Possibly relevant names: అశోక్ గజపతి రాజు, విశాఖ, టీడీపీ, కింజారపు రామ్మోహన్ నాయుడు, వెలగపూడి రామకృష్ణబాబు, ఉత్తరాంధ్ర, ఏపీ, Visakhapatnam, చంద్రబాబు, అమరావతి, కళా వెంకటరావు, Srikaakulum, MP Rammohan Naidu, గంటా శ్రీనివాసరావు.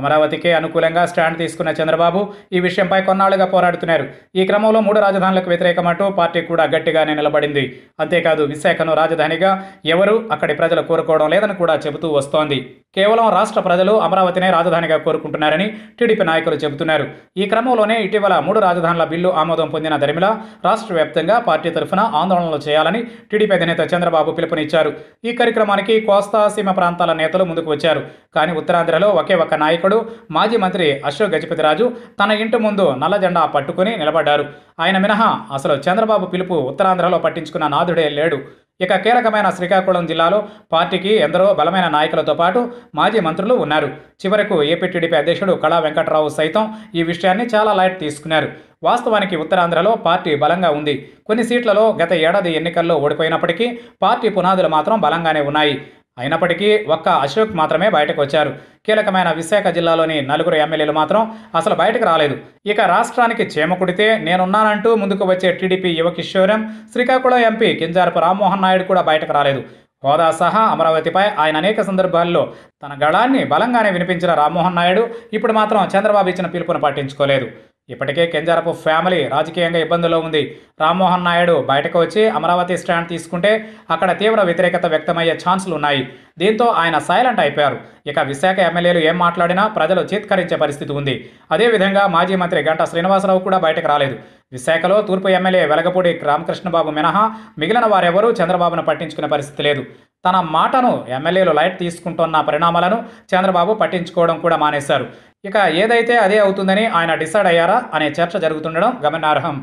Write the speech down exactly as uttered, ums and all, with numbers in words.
అమరావతికే అనుకూలంగా స్టాండ్ తీసుకున్న చంద్రబాబు ఈ విషయంపై కొన్నాళ్లుగా పోరాడుతున్నారు. ఈ క్రమంలో మూడు రాజధానులకు వ్యతిరేకమంటూ పార్టీ కూడా గట్టిగానే నిలబడింది. అంతేకాదు విశాఖను రాజధానిగా ఎవరు అక్కడి ప్రజలు కోరుకోవడం లేదని కూడా చెబుతూ వస్తోంది. కేవలం రాష్ట్ర ప్రజలు అమరావతినే రాజధానిగా కోరుకుంటున్నారని టీడీపీ నాయకులు చెబుతున్నారు. ఈ క్రమంలోనే ఇటీవల మూడు రాజధానుల బిల్లు ఆమోదం పొందిన దరిమిలా రాష్ట్ర వ్యాప్తంగా పార్టీ తరఫున ఆందోళనలు చేయాలని టీడీపీ అధినేత చంద్రబాబు పిలుపునిచ్చారు. ఈ కార్యక్రమానికి కోస్తా సీమ ప్రాంతాల నేతలు ముందుకు వచ్చారు. కానీ ఉత్తరాంధ్రలో ఒకే ఒక్క నాయకుడు, మాజీ మంత్రి అశోక్ గజపతి రాజు తన ఇంటి ముందు నల్ల జెండా పట్టుకుని నిలబడ్డారు. ఆయన మినహా అసలు చంద్రబాబు పిలుపు ఉత్తరాంధ్రలో పట్టించుకున్న నాథుడే లేడు. ఇక కీలకమైన శ్రీకాకుళం జిల్లాలో పార్టీకి ఎందరో బలమైన నాయకులతో పాటు మాజీ మంత్రులు ఉన్నారు. చివరకు ఏపీ టీడీపీ అధ్యక్షుడు కళా వెంకటరావు సైతం ఈ విషయాన్ని చాలా లైట్ తీసుకున్నారు. వాస్తవానికి ఉత్తరాంధ్రలో పార్టీ బలంగా ఉంది. కొన్ని సీట్లలో గత ఏడాది ఎన్నికల్లో ఓడిపోయినప్పటికీ పార్టీ పునాదులు మాత్రం బలంగానే ఉన్నాయి. అయినప్పటికీ ఒక్క అశోక్ మాత్రమే బయటకు వచ్చారు. కీలకమైన విశాఖ జిల్లాలోని నలుగురు ఎమ్మెల్యేలు మాత్రం అసలు బయటకు రాలేదు. ఇక రాష్ట్రానికి చేమ కుడితే నేనున్నానంటూ ముందుకు వచ్చే టీడీపీ యువకిశోరం శ్రీకాకుళం ఎంపీ కింజారపు రామ్మోహన్ నాయుడు కూడా బయటకు రాలేదు. హోదా సహా అమరావతిపై ఆయన అనేక సందర్భాల్లో తన గళాన్ని బలంగానే వినిపించిన రామ్మోహన్ నాయుడు ఇప్పుడు మాత్రం చంద్రబాబు ఇచ్చిన పిలుపును పట్టించుకోలేదు. ఇప్పటికే కింజారపు ఫ్యామిలీ రాజకీయంగా ఇబ్బందుల్లో ఉంది. రామ్మోహన్ నాయుడు బయటకు వచ్చి అమరావతి స్టాండ్ తీసుకుంటే అక్కడ తీవ్ర వ్యతిరేకత వ్యక్తమయ్యే ఛాన్సులు ఉన్నాయి. దీంతో ఆయన సైలెంట్ అయిపోయారు. ఇక విశాఖ ఎమ్మెల్యేలు ఏం మాట్లాడినా ప్రజలు చీత్కరించే పరిస్థితి ఉంది. అదేవిధంగా మాజీ మంత్రి గంటా శ్రీనివాసరావు కూడా బయటకు రాలేదు. విశాఖలో తూర్పు ఎమ్మెల్యే వెలగపూడి రామకృష్ణబాబు మినహా మిగిలిన వారెవరూ చంద్రబాబును పట్టించుకునే పరిస్థితి లేదు. తన మాటను ఎమ్మెల్యేలు లైట్ తీసుకుంటున్న పరిణామాలను చంద్రబాబు పట్టించుకోవడం కూడా మానేశారు. ఇక ఏదైతే అదే అవుతుందని ఆయన డిసైడ్ అయ్యారా అనే చర్చ జరుగుతుండడం గమనార్హం.